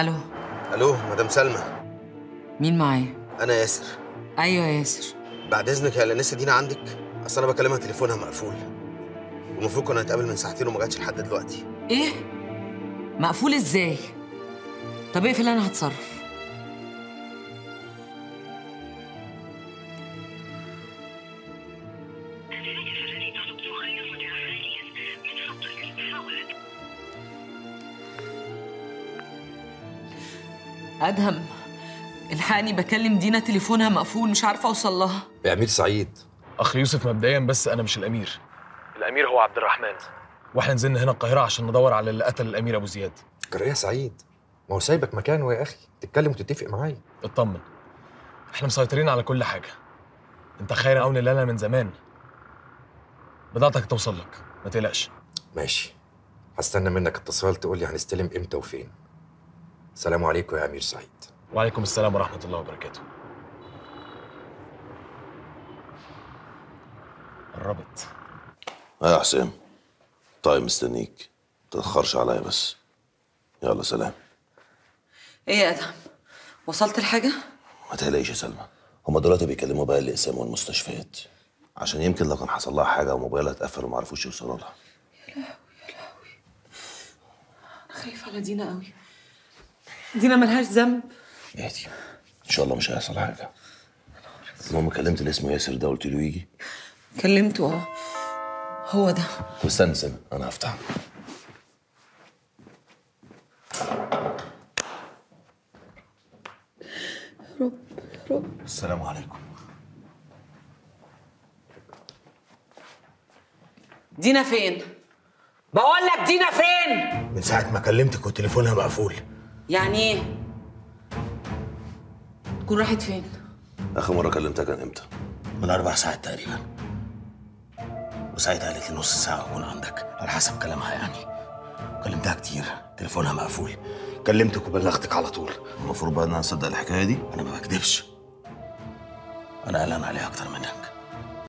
الو. الو مدام سلمى. مين معايا؟ انا ياسر. ايوه يا ياسر. بعد اذنك يا لسه دينا عندك؟ اصل انا بكلمها تليفونها مقفول، المفروض كنا نتقابل من ساعتين وما جاتش لحد دلوقتي. ايه؟ مقفول ازاي؟ طب اقفل انا هتصرف. أدهم الحقني، بكلم دينا تليفونها مقفول، مش عارفه اوصل لها. يا أمير سعيد. أخ يوسف مبدئيا بس أنا مش الأمير. الأمير هو عبد الرحمن، وإحنا نزلنا هنا القاهرة عشان ندور على اللي قتل الأمير أبو زياد. جرى يا سعيد، ما هو سايبك مكانه يا أخي، تتكلم وتتفق معايا. اطمن، إحنا مسيطرين على كل حاجة. أنت خير عون اللي أنا من زمان. بضاعتك توصل لك، ما تقلقش. ماشي، هستنى منك اتصال تقول لي هنستلم إمتى وفين. السلام عليكم يا أمير سعيد. وعليكم السلام ورحمة الله وبركاته. قربت. يا حسام. طيب مستنيك، متتأخرش عليا بس. يلا سلام. إيه يا أدهم؟ وصلت الحاجة؟ ما تقلقيش يا سلمى، هما دلوقتي بيكلموا بقى الأقسام والمستشفيات، عشان يمكن لو كان حصل لها حاجة وموبايلها اتقفل وما عرفوش يوصلوا لها. يا لهوي يا لهوي. أنا خايفة على دينا قوي. دينا ملهاش ذنب. اهدي، ان شاء الله مش هيحصل حاجه. المهم كلمت اللي اسمه ياسر ده، قلت له يجي؟ كلمته اه، هو ده. طب استنى انا هفتح. يا رب يا رب. السلام عليكم. دينا فين؟ بقول لك دينا فين؟ من ساعه ما كلمتك وتليفونها مقفول. يعني ايه؟ تكون راحت فين؟ آخر مرة كلمتها كان إمتى؟ من 4 ساعات تقريبا. وساعتها قالت لي نص ساعة أكون عندك، على حسب كلامها يعني. كلمتها كتير، تليفونها مقفول. كلمتك وبلغتك على طول. المفروض بقى إن أنا أصدق الحكاية دي؟ أنا ما بكدبش. أنا قلقان عليها أكتر منك.